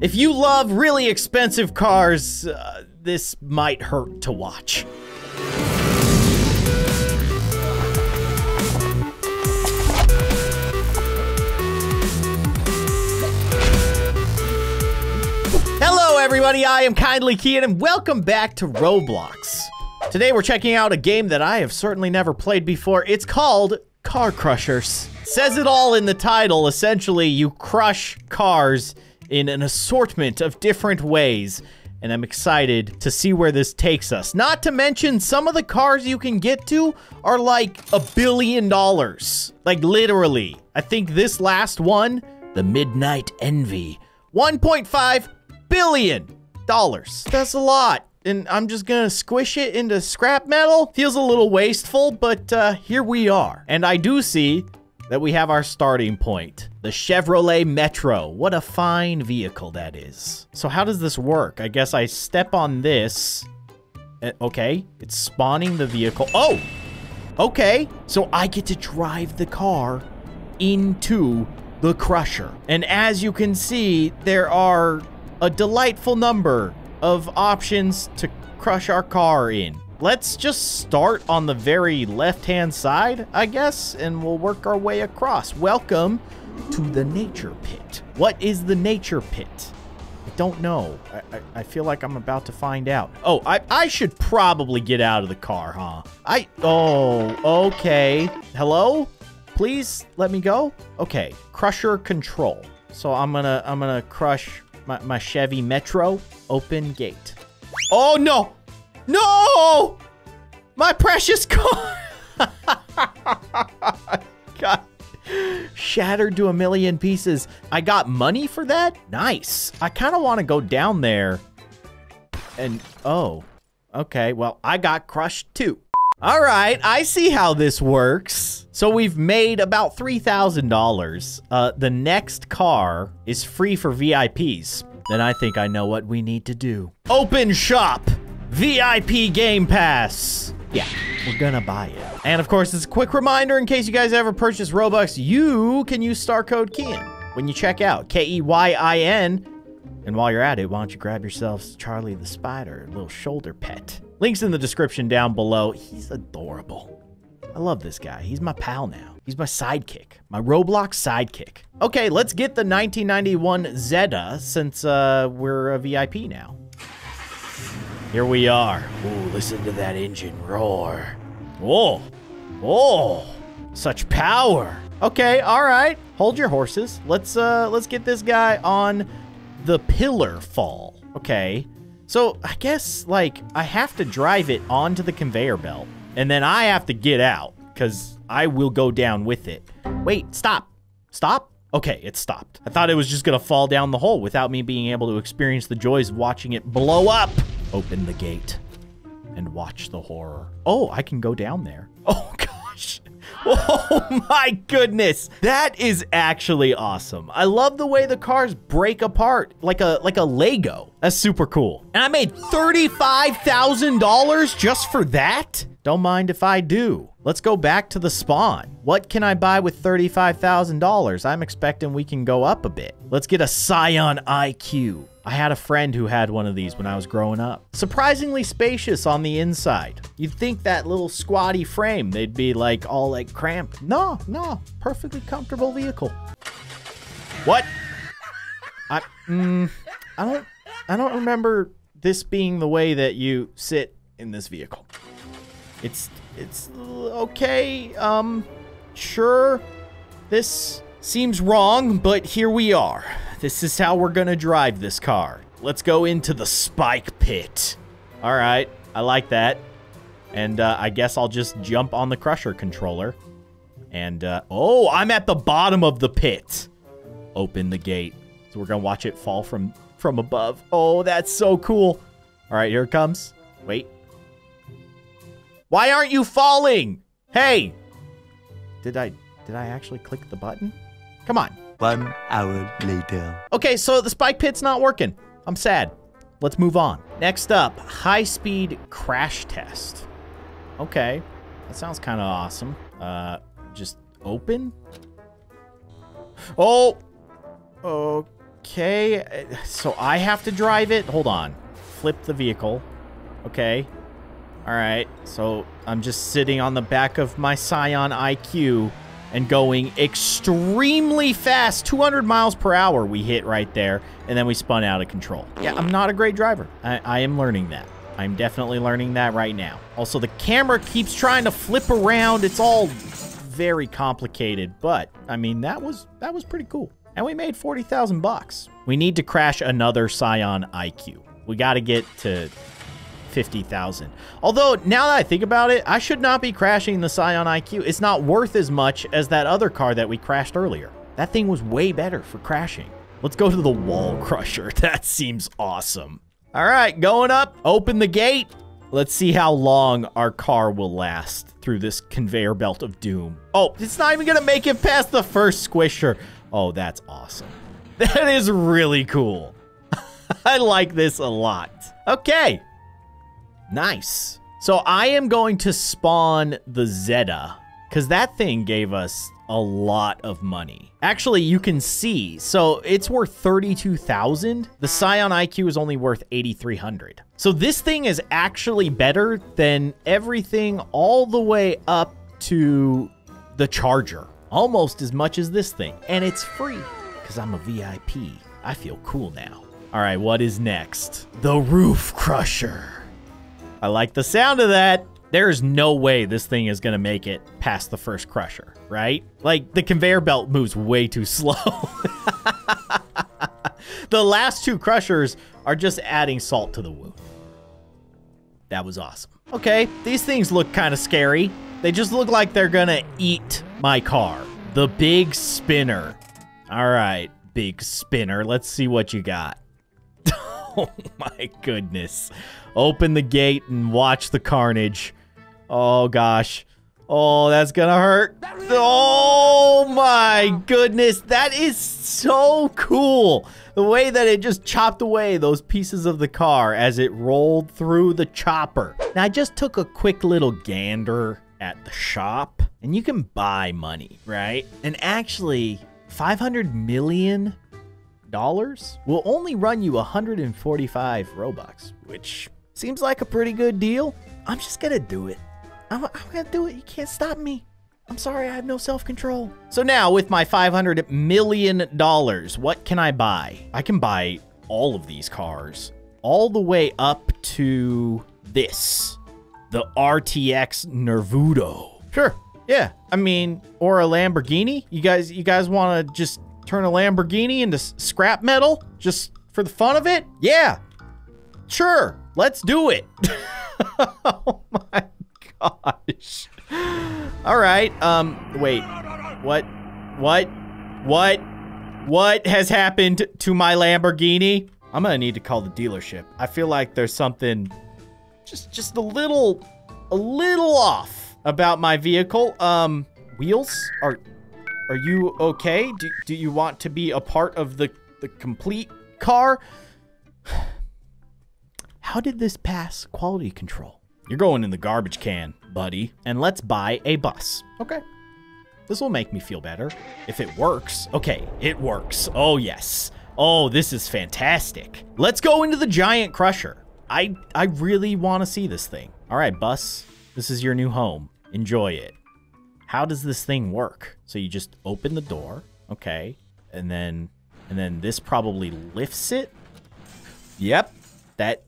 If you love really expensive cars, this might hurt to watch. Hello everybody, I am Kindly Keyin and welcome back to Roblox. Today we're checking out a game that I have certainly never played before. It's called Car Crushers. It says it all in the title. Essentially, you crush cars in an assortment of different ways, and I'm excited to see where this takes us. Not to mention, some of the cars you can get to are like $1 billion. Like literally. I think this last one, the Midnight Envy, $1.5 billion. That's a lot. And I'm just gonna squish it into scrap metal. Feels a little wasteful, but here we are. And I do see that we have our starting point. The Chevrolet Metro. What a fine vehicle that is. So how does this work? I guess I step on this. Okay, it's spawning the vehicle. Oh, okay. So I get to drive the car into the crusher. And as you can see, there are a delightful number of options to crush our car in. Let's just start on the very left-hand side, I guess, and we'll work our way across. Welcome to the nature pit. What is the nature pit? I don't know. I feel like I'm about to find out. Oh, I should probably get out of the car, huh? Oh, okay. Hello? Please let me go? Okay, crusher control. So I'm gonna crush my Chevy Metro. Open gate. Oh, no! No! My precious car! God. Shattered to a million pieces. I got money for that? Nice. I kind of want to go down there. And, oh. Okay, well, I got crushed too. All right, I see how this works. So we've made about $3,000. The next car is free for VIPs. Then I think I know what we need to do. Open shop! VIP Game Pass! Yeah, we're gonna buy it. And of course, it's a quick reminder, in case you guys ever purchase Robux, you can use star code KEYIN when you check out, K-E-Y-I-N. And while you're at it, why don't you grab yourselves Charlie the Spider, a little shoulder pet. Link's in the description down below. He's adorable. I love this guy. He's my pal now. He's my sidekick. My Roblox sidekick. Okay, let's get the 1991 Zeta since we're a VIP now. Here we are. Ooh, listen to that engine roar. Whoa. Whoa. Such power. Okay, all right. Hold your horses. Let's get this guy on the pillar fall. Okay. So, I guess, like, I have to drive it onto the conveyor belt. And then I have to get out, because I will go down with it. Wait, stop. Stop? Okay, it stopped. I thought it was just going to fall down the hole without me being able to experience the joys of watching it blow up. Open the gate and watch the horror. Oh, I can go down there. Oh, gosh. Oh, my goodness. That is actually awesome. I love the way the cars break apart like a Lego. That's super cool. And I made $35,000 just for that? Don't mind if I do. Let's go back to the spawn. What can I buy with $35,000? I'm expecting we can go up a bit. Let's get a Scion IQ. I had a friend who had one of these when I was growing up. Surprisingly spacious on the inside. You'd think that little squatty frame, they'd be like all like cramped. No, perfectly comfortable vehicle. What? I don't remember this being the way that you sit in this vehicle. It's okay. Sure. This seems wrong, but here we are. This is how we're gonna drive this car. Let's go into the spike pit. All right, I like that. And I guess I'll just jump on the crusher controller. And oh, I'm at the bottom of the pit. Open the gate. So we're gonna watch it fall from above. Oh, that's so cool. All right, here it comes. Wait. Why aren't you falling? Hey! Did I actually click the button? Come on. 1 hour later. Okay, so the spike pit's not working. I'm sad. Let's move on. Next up, high-speed crash test. Okay, that sounds kind of awesome. Just open? Oh! Okay, so I have to drive it? Hold on. Flip the vehicle. Okay. Alright, so I'm just sitting on the back of my Scion IQ and going extremely fast. 200 miles per hour we hit right there, and then we spun out of control. Yeah, I'm not a great driver. I am learning that. I'm definitely learning that right now. Also, the camera keeps trying to flip around. It's all very complicated, but, I mean, that was pretty cool. And we made 40,000 bucks. We need to crash another Scion IQ. We gotta get to 50,000. Although, now that I think about it, I should not be crashing the Scion IQ. It's not worth as much as that other car that we crashed earlier. That thing was way better for crashing. Let's go to the Wall Crusher. That seems awesome. All right, going up. Open the gate. Let's see how long our car will last through this conveyor belt of doom. Oh, it's not even gonna make it past the first squisher. Oh, that's awesome. That is really cool. I like this a lot. Okay. Nice. So I am going to spawn the Zeta, because that thing gave us a lot of money. Actually, you can see. So it's worth 32,000. The Scion IQ is only worth 8,300. So this thing is actually better than everything all the way up to the Charger. Almost as much as this thing. And it's free, because I'm a VIP. I feel cool now. All right, what is next? The Roof Crusher. I like the sound of that. There's no way this thing is gonna make it past the first crusher, right? Like, the conveyor belt moves way too slow. The last two crushers are just adding salt to the wound. That was awesome. Okay, these things look kind of scary. They just look like they're gonna eat my car. The Big Spinner. All right, Big Spinner. Let's see what you got. Oh my goodness. Open the gate and watch the carnage. Oh gosh. Oh, that's gonna hurt. Oh my goodness. That is so cool. The way that it just chopped away those pieces of the car as it rolled through the chopper. Now I just took a quick little gander at the shop, and you can buy money, right? And actually, $500 million will only run you 145 Robux, which seems like a pretty good deal. I'm just gonna do it. I'm gonna do it. You can't stop me. I'm sorry, I have no self-control. So now with my $500 million, what can I buy? I can buy all of these cars, all the way up to this, the RTX Nervudo. Sure, yeah, I mean, or a Lamborghini. You guys wanna just turn a Lamborghini into scrap metal just for the fun of it? Yeah, sure, let's do it. Oh my gosh. All right, wait, what has happened to my Lamborghini? I'm gonna need to call the dealership. I feel like there's something just a little off about my vehicle. Wheels are you okay? Do you want to be a part of the complete car? How did this pass quality control? You're going in the garbage can, buddy. And let's buy a bus. Okay. This will make me feel better. If it works. Okay, it works. Oh, yes. Oh, this is fantastic. Let's go into the giant crusher. I really want to see this thing. All right, bus. This is your new home. Enjoy it. How does this thing work? So you just open the door, okay, and then this probably lifts it. Yep, that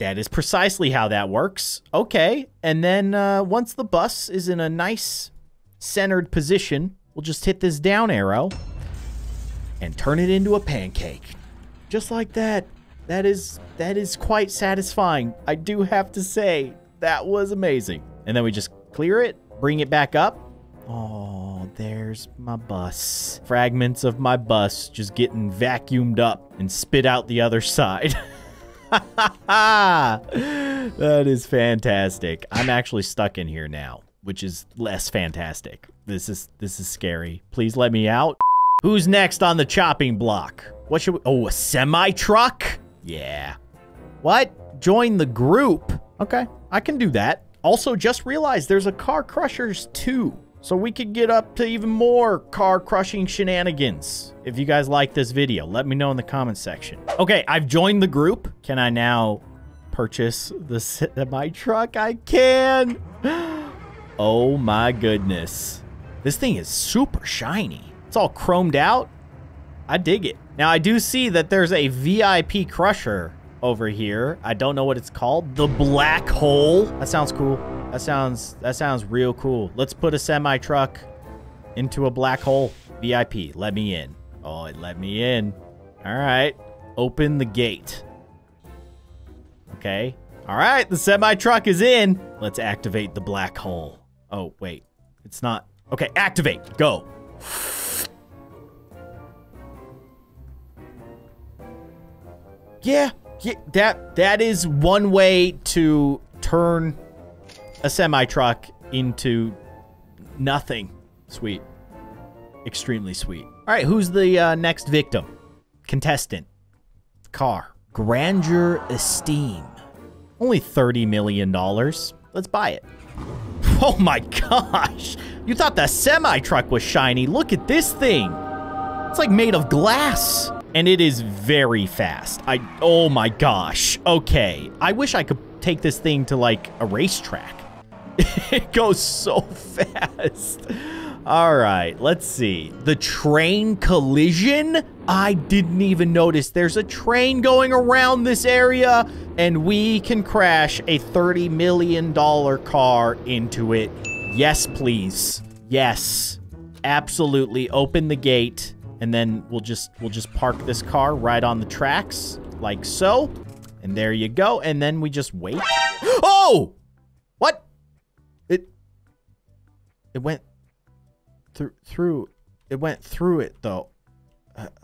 is precisely how that works. Okay, and then once the bus is in a nice centered position, we'll just hit this down arrow and turn it into a pancake, just like that. That is quite satisfying. I do have to say that was amazing. And then we just clear it, bring it back up. Oh, there's my bus. Fragments of my bus just getting vacuumed up and spit out the other side. That is fantastic. I'm actually stuck in here now, which is less fantastic. This is scary. Please let me out. Who's next on the chopping block? What should we, oh, a semi-truck? Yeah. What? Join the group. Okay, I can do that. Also, just realized there's a Car Crushers 2. so we could get up to even more car crushing shenanigans. If you guys like this video, let me know in the comment section. Okay, I've joined the group. Can I now purchase my truck? I can. Oh my goodness. This thing is super shiny. It's all chromed out. I dig it. Now I do see that there's a VIP crusher over here. I don't know what it's called. The Black Hole. That sounds cool. That sounds real cool. Let's put a semi truck into a black hole. VIP, let me in. Oh, it let me in. All right. Open the gate. Okay. All right. The semi truck is in. Let's activate the black hole. Oh, wait. It's not. Okay. Activate. Go. Yeah, that is one way to turn a semi-truck into nothing. Sweet. Extremely sweet. All right, who's the next victim? Contestant. Car. Grandeur Esteem. Only $30 million. Let's buy it. Oh my gosh. You thought the semi-truck was shiny. Look at this thing. It's like made of glass. And it is very fast. Oh my gosh. Okay. I wish I could take this thing to like a racetrack. It goes so fast. All right, let's see. The train collision? I didn't even notice. There's a train going around this area and we can crash a $30 million car into it. Yes, please. Yes, absolutely. Open the gate. And then we'll just park this car right on the tracks, like so. And there you go. And then we just wait. Oh! What? It went through. It went through it, though.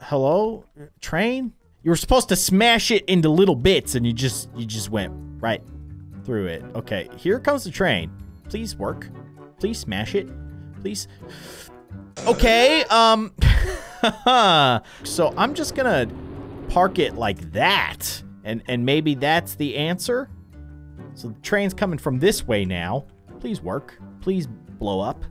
Hello? Train? You were supposed to smash it into little bits, and you just went right through it. Okay, here comes the train. Please work. Please smash it. Please. Okay, so I'm just gonna park it like that, and maybe that's the answer. So the train's coming from this way now. Please work. Please blow up.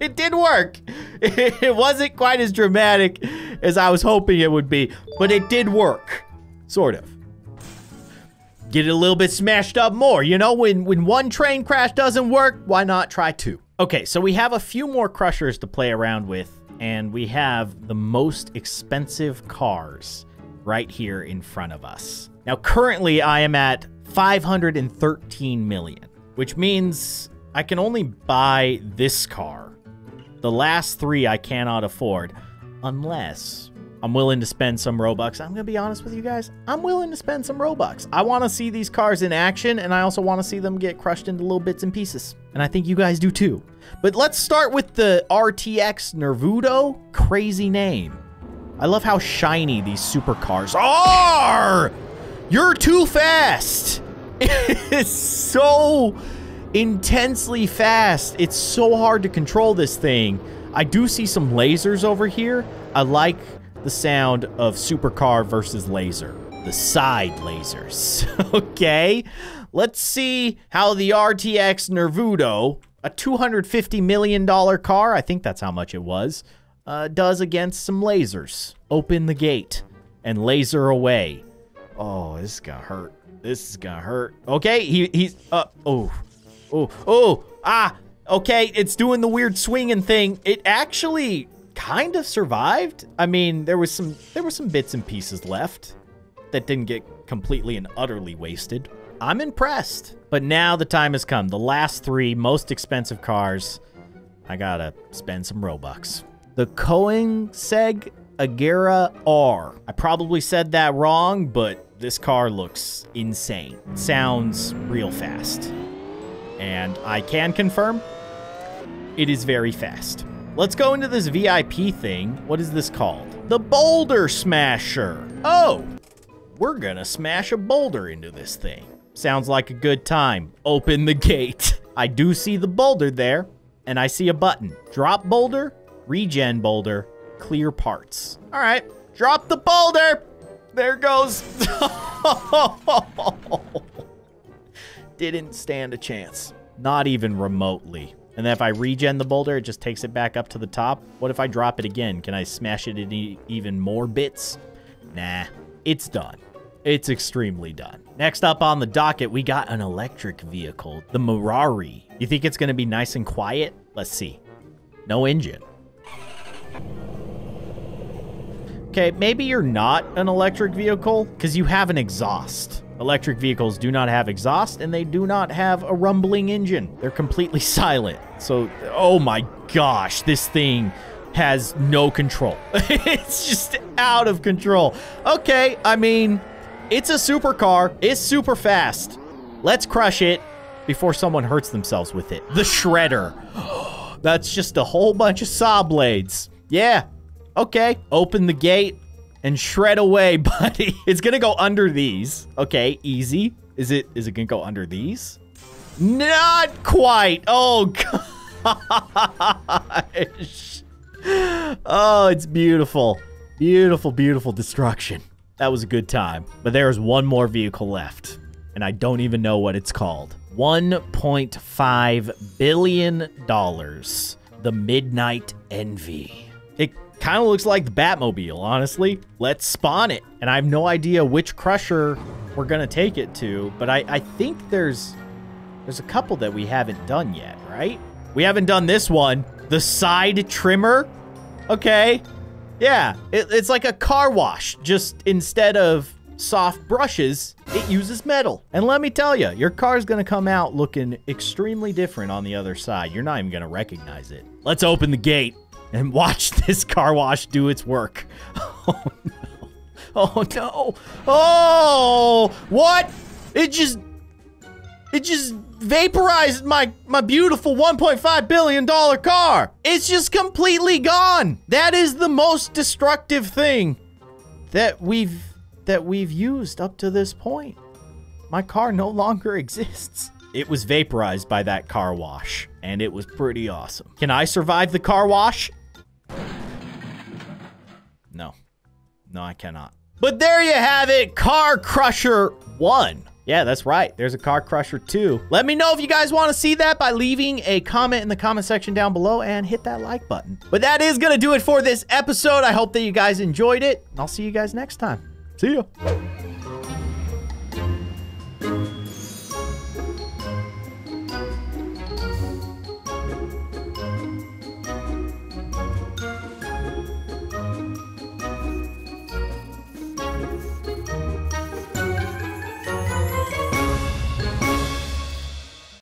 It did work. It wasn't quite as dramatic as I was hoping it would be, but it did work, sort of. Get it a little bit smashed up more. You know, when one train crash doesn't work, why not try two? Okay, so we have a few more crushers to play around with, and we have the most expensive cars right here in front of us. Now, currently I am at 513 million, which means I can only buy this car. The last three I cannot afford unless I'm willing to spend some Robux. I'm going to be honest with you guys. I'm willing to spend some Robux. I want to see these cars in action, and I also want to see them get crushed into little bits and pieces. And I think you guys do too. But let's start with the RTX Nervudo. Crazy name. I love how shiny these supercars are. You're too fast. It's so intensely fast. It's so hard to control this thing. I do see some lasers over here. I like the sound of supercar versus laser. The side lasers. Okay. Let's see how the RTX Nervudo, a $250 million car, I think that's how much it was, does against some lasers. Open the gate and laser away. Oh, this is gonna hurt. This is gonna hurt. Okay, he's okay, it's doing the weird swinging thing. It actually kind of survived. I mean, there were some bits and pieces left that didn't get completely and utterly wasted. I'm impressed. But now the time has come. The last three most expensive cars. I gotta spend some Robux. The Koenigsegg Agera R. I probably said that wrong, but this car looks insane. It sounds real fast. And I can confirm it is very fast. Let's go into this VIP thing. What is this called? The Boulder Smasher. Oh, we're gonna smash a boulder into this thing. Sounds like a good time. Open the gate. I do see the boulder there, and I see a button. Drop boulder, regen boulder, clear parts. All right, drop the boulder. There goes. didn't stand a chance. Not even remotely. And then if I regen the boulder, it just takes it back up to the top. What if I drop it again? Can I smash it in even more bits? Nah, it's done. It's extremely done. Next up on the docket, we got an electric vehicle, the Murari. You think it's going to be nice and quiet? Let's see. No engine. Okay, maybe you're not an electric vehicle because you have an exhaust. Electric vehicles do not have exhaust, and they do not have a rumbling engine. They're completely silent. So, oh my gosh, this thing has no control. It's just out of control. Okay, I mean, it's a supercar. It's super fast. Let's crush it before someone hurts themselves with it. The shredder. That's just a whole bunch of saw blades. Yeah, okay. Open the gate and shred away, buddy. It's gonna go under these. Okay, easy. Is it gonna go under these? Not quite. Oh, gosh. Oh, it's beautiful. Beautiful, beautiful destruction. That was a good time. But there's one more vehicle left, and I don't even know what it's called. $1.5 billion. The Midnight Envy. It kind of looks like the Batmobile, honestly. Let's spawn it. And I have no idea which crusher we're going to take it to, but I think there's a couple that we haven't done yet, right? We haven't done this one. The side trimmer. Okay. Yeah. It's like a car wash. Just instead of soft brushes, it uses metal. And let me tell you, your car's going to come out looking extremely different on the other side. You're not even going to recognize it. Let's open the gate and watch this car wash do its work. Oh, no. Oh, no. Oh, what? It just vaporized my beautiful $1.5 billion car. It's just completely gone. That is the most destructive thing that we've used up to this point. My car no longer exists. It was vaporized by that car wash, and it was pretty awesome. Can I survive the car wash? No. No, I cannot. But there you have it, Car Crusher 1. Yeah, that's right. There's a Car Crusher 2. Let me know if you guys want to see that by leaving a comment in the comment section down below and hit that like button. But that is going to do it for this episode. I hope that you guys enjoyed it, and I'll see you guys next time. See ya.